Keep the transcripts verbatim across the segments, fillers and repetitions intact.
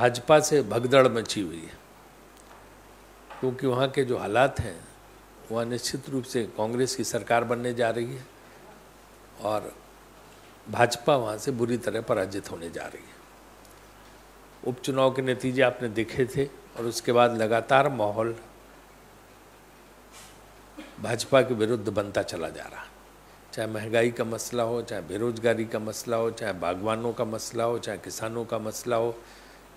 भाजपा से भगदड़ मची हुई है, क्योंकि वहाँ के जो हालात हैं, वहाँ निश्चित रूप से कांग्रेस की सरकार बनने जा रही है और भाजपा वहाँ से बुरी तरह पराजित होने जा रही है। उपचुनाव के नतीजे आपने देखे थे और उसके बाद लगातार माहौल भाजपा के विरुद्ध बनता चला जा रहा है, चाहे महंगाई का मसला हो, चाहे बेरोजगारी का मसला हो, चाहे बागवानों का मसला हो, चाहे किसानों का मसला हो,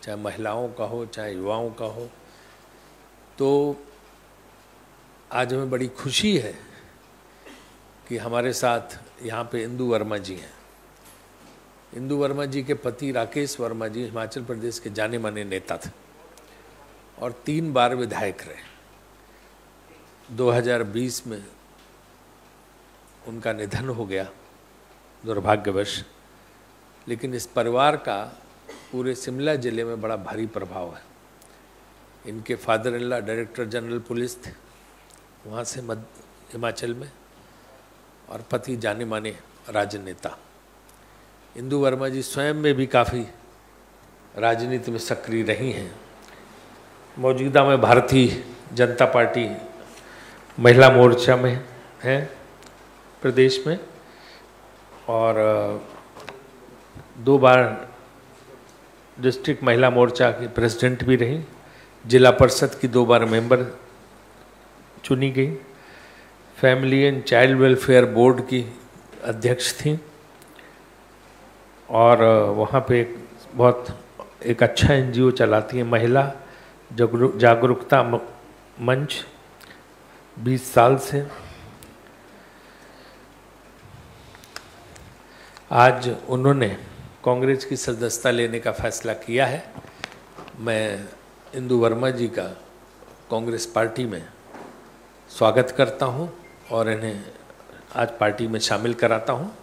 चाहे महिलाओं का हो, चाहे युवाओं का हो। तो आज हमें बड़ी खुशी है कि हमारे साथ यहाँ पे इंदु वर्मा जी हैं। इंदु वर्मा जी के पति राकेश वर्मा जी हिमाचल प्रदेश के जाने माने नेता थे और तीन बार विधायक रहे। दो हज़ार बीस में उनका निधन हो गया दुर्भाग्यवश, लेकिन इस परिवार का पूरे शिमला ज़िले में बड़ा भारी प्रभाव है। इनके father in law director general police थे वहाँ से मध्य हिमाचल में, और पति जाने माने राजनेता। इंदु वर्मा जी स्वयं में भी काफ़ी राजनीति में सक्रिय रही हैं। मौजूदा में भारतीय जनता पार्टी महिला मोर्चा में हैं प्रदेश में, और दो बार डिस्ट्रिक्ट महिला मोर्चा की प्रेसिडेंट भी रही, जिला परिषद की दो बार मेंबर चुनी गई, family and child welfare board की अध्यक्ष थी, और वहाँ पे एक बहुत एक अच्छा एनजीओ चलाती है महिला जागरूकता मंच बीस साल से। आज उन्होंने कांग्रेस की सदस्यता लेने का फैसला किया है। मैं इंदु वर्मा जी का कांग्रेस पार्टी में स्वागत करता हूं और इन्हें आज पार्टी में शामिल कराता हूं।